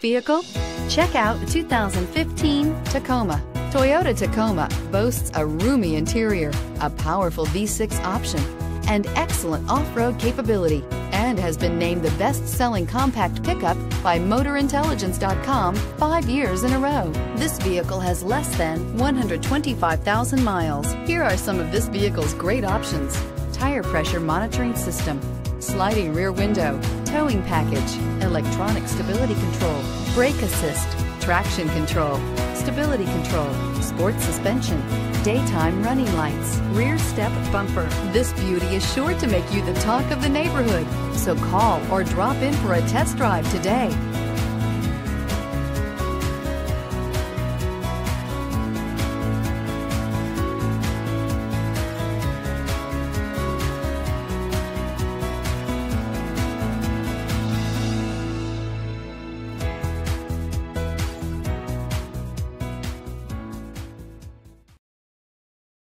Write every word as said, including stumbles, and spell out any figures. vehicle? Check out the two thousand fifteen Tacoma. Toyota Tacoma boasts a roomy interior, a powerful V six option, and excellent off-road capability, and has been named the best-selling compact pickup by Motor Intelligence dot com five years in a row. This vehicle has less than one hundred twenty-five thousand miles. Here are some of this vehicle's great options: tire pressure monitoring system, sliding rear window, towing package, electronic stability control, brake assist, traction control, stability control, sport suspension, daytime running lights, rear step bumper. This beauty is sure to make you the talk of the neighborhood, so call or drop in for a test drive today.